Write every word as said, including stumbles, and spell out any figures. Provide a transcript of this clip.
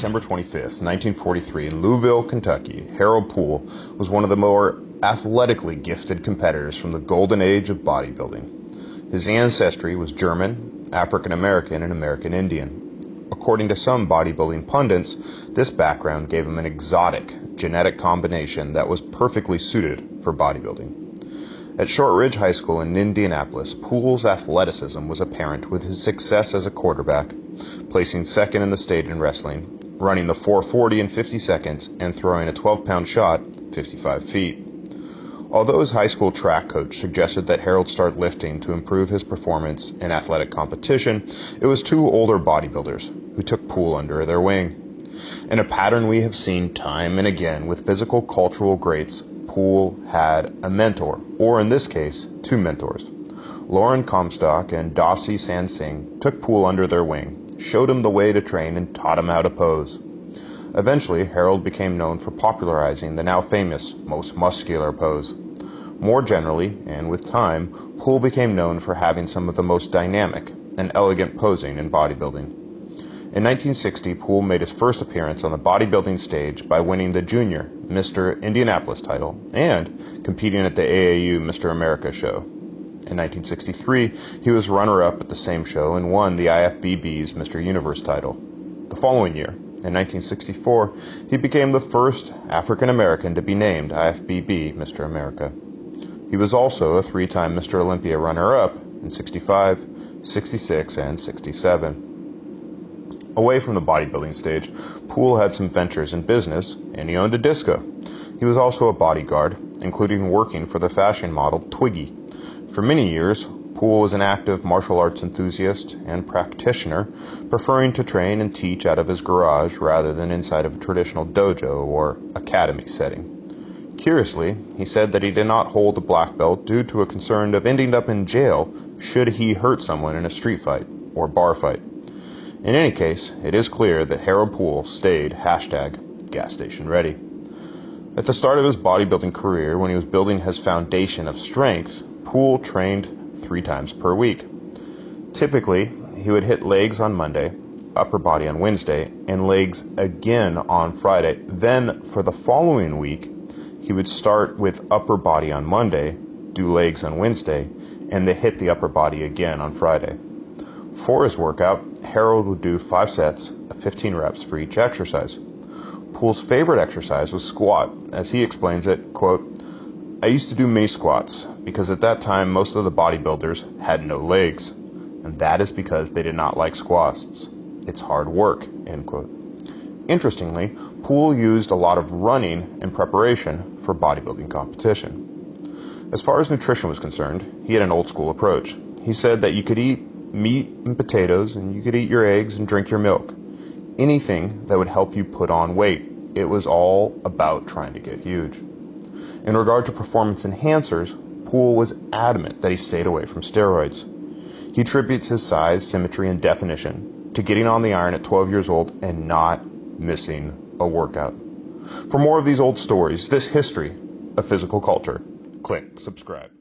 December twenty-fifth, nineteen forty-three, in Louisville, Kentucky, Harold Poole was one of the more athletically gifted competitors from the golden age of bodybuilding. His ancestry was German, African American, and American Indian. According to some bodybuilding pundits, this background gave him an exotic genetic combination that was perfectly suited for bodybuilding. At Short Ridge High School in Indianapolis, Poole's athleticism was apparent with his success as a quarterback, placing second in the state in wrestling, running the four forty in fifty seconds, and throwing a twelve pound shot fifty-five feet. Although his high school track coach suggested that Harold start lifting to improve his performance in athletic competition, it was two older bodybuilders who took Poole under their wing. In a pattern we have seen time and again with physical cultural greats, Poole had a mentor, or in this case, two mentors. Lauren Comstock and Dossie Sansing took Poole under their wing, showed him the way to train, and taught him how to pose. Eventually, Harold became known for popularizing the now famous most muscular pose. More generally, and with time, Poole became known for having some of the most dynamic and elegant posing in bodybuilding. In nineteen sixty, Poole made his first appearance on the bodybuilding stage by winning the junior Mister Indianapolis title and competing at the A A U Mister America show. In nineteen sixty-three, he was runner-up at the same show and won the I F B B's Mister Universe title. The following year, in nineteen sixty-four, he became the first African-American to be named I F B B Mister America. He was also a three-time Mister Olympia runner-up in sixty-five, sixty-six, and sixty-seven. Away from the bodybuilding stage, Poole had some ventures in business, and he owned a disco. He was also a bodyguard, including working for the fashion model Twiggy. For many years, Poole was an active martial arts enthusiast and practitioner, preferring to train and teach out of his garage rather than inside of a traditional dojo or academy setting. Curiously, he said that he did not hold a black belt due to a concern of ending up in jail should he hurt someone in a street fight or bar fight. In any case, it is clear that Harold Poole stayed hashtag gas station ready. At the start of his bodybuilding career, when he was building his foundation of strength, Poole trained three times per week. Typically, he would hit legs on Monday, upper body on Wednesday, and legs again on Friday. Then, for the following week, he would start with upper body on Monday, do legs on Wednesday, and then hit the upper body again on Friday. For his workout, Harold would do five sets of fifteen reps for each exercise. Poole's favorite exercise was squat, as he explains it, quote, "I used to do mini squats because at that time most of the bodybuilders had no legs, and that is because they did not like squats. It's hard work," end quote. Interestingly, Poole used a lot of running in preparation for bodybuilding competition. As far as nutrition was concerned, he had an old school approach. He said that you could eat meat and potatoes, and you could eat your eggs and drink your milk. Anything that would help you put on weight. It was all about trying to get huge. In regard to performance enhancers, Poole was adamant that he stayed away from steroids. He attributes his size, symmetry, and definition to getting on the iron at twelve years old and not missing a workout. For more of these old stories, this history of physical culture, click subscribe.